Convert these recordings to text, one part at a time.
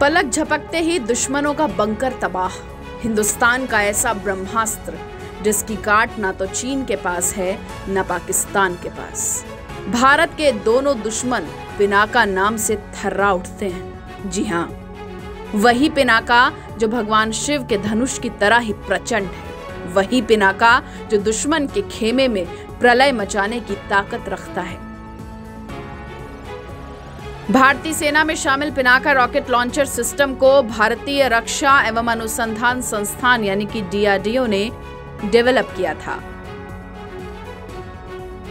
पलक झपकते ही दुश्मनों का बंकर तबाह। हिंदुस्तान का ऐसा ब्रह्मास्त्र जिसकी काट ना तो चीन के पास है ना पाकिस्तान के पास। भारत के दोनों दुश्मन पिनाका नाम से थर्रा उठते हैं। जी हाँ, वही पिनाका जो भगवान शिव के धनुष की तरह ही प्रचंड है, वही पिनाका जो दुश्मन के खेमे में प्रलय मचाने की ताकत रखता है। भारतीय सेना में शामिल पिनाका रॉकेट लॉन्चर सिस्टम को भारतीय रक्षा एवं अनुसंधान संस्थान यानी कि डीआरडीओ ने डेवलप किया था।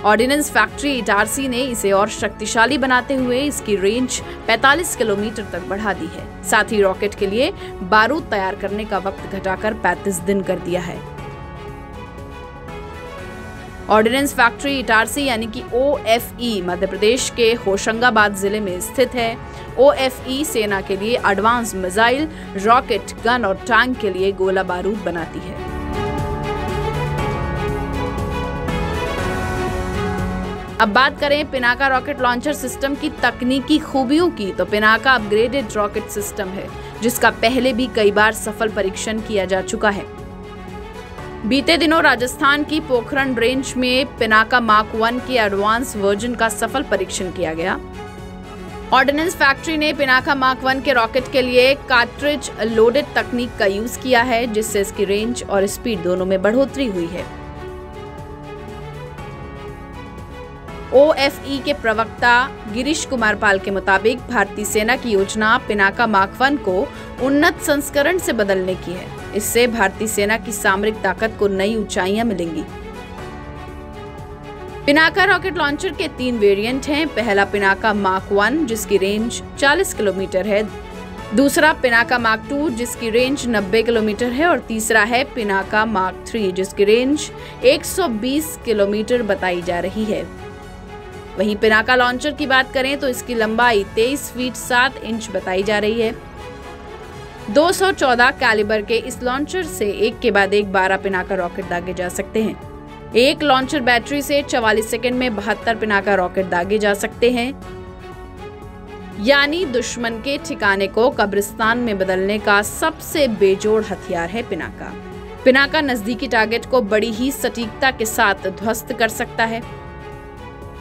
ऑर्डिनेंस फैक्ट्री इटारसी ने इसे और शक्तिशाली बनाते हुए इसकी रेंज 45 किलोमीटर तक बढ़ा दी है। साथ ही रॉकेट के लिए बारूद तैयार करने का वक्त घटाकर 35 दिन कर दिया है। ऑर्डिनेंस फैक्ट्री इटारसी यानी कि OFE मध्य प्रदेश के होशंगाबाद जिले में स्थित है। OFE सेना के लिए एडवांस मिसाइल, रॉकेट, गन और टैंक के लिए गोला बारूद बनाती है। अब बात करें पिनाका रॉकेट लॉन्चर सिस्टम की तकनीकी खूबियों की, तो पिनाका अपग्रेडेड रॉकेट सिस्टम है जिसका पहले भी कई बार सफल परीक्षण किया जा चुका है। बीते दिनों राजस्थान की पोखरण रेंज में पिनाका मार्क 1 के एडवांस वर्जन का सफल परीक्षण किया गया। ऑर्डिनेंस फैक्ट्री ने पिनाका मार्क 1 के रॉकेट के लिए कार्ट्रिज लोडेड तकनीक का यूज किया है, जिससे इसकी रेंज और स्पीड दोनों में बढ़ोतरी हुई है। OFE के प्रवक्ता गिरीश कुमार पाल के मुताबिक भारतीय सेना की योजना पिनाका मार्क 1 को उन्नत संस्करण से बदलने की है। इससे भारतीय सेना की सामरिक ताकत को नई ऊंचाइयां मिलेंगी। पिनाका रॉकेट लॉन्चर के 3 वेरिएंट हैं। पहला पिनाका मार्क 1 जिसकी रेंज 40 किलोमीटर है, दूसरा पिनाका मार्क 2 जिसकी रेंज 90 किलोमीटर है और तीसरा है पिनाका मार्क 3 जिसकी रेंज 120 किलोमीटर बताई जा रही है। वहीं पिनाका लॉन्चर की बात करें तो इसकी लंबाई 23 फीट 7 इंच बताई जा रही है। 214 कैलिबर के इस लॉन्चर से एक के बाद एक 12 पिनाका रॉकेट दागे जा सकते हैं। एक लॉन्चर बैटरी से 44 सेकंड में 72 पिनाका रॉकेट दागे जा सकते हैं, यानी दुश्मन के ठिकाने को कब्रिस्तान में बदलने का सबसे बेजोड़ हथियार है पिनाका। पिनाका नजदीकी टारगेट को बड़ी ही सटीकता के साथ ध्वस्त कर सकता है।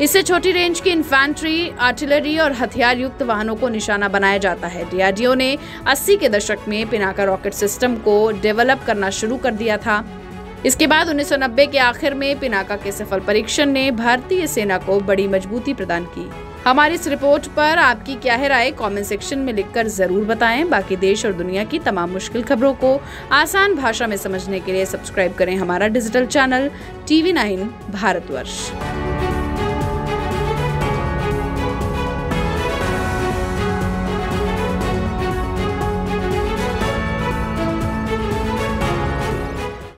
इससे छोटी रेंज की इन्फेंट्री, आर्टिलरी और हथियार युक्त वाहनों को निशाना बनाया जाता है। डीआरडीओ ने 80 के दशक में पिनाका रॉकेट सिस्टम को डेवलप करना शुरू कर दिया था। इसके बाद 1990 के आखिर में पिनाका के सफल परीक्षण ने भारतीय सेना को बड़ी मजबूती प्रदान की। हमारी इस रिपोर्ट पर आपकी क्या है राय, कॉमेंट सेक्शन में लिखकर जरूर बताएं। बाकी देश और दुनिया की तमाम मुश्किल खबरों को आसान भाषा में समझने के लिए सब्सक्राइब करें हमारा डिजिटल चैनल TV9 भारतवर्ष।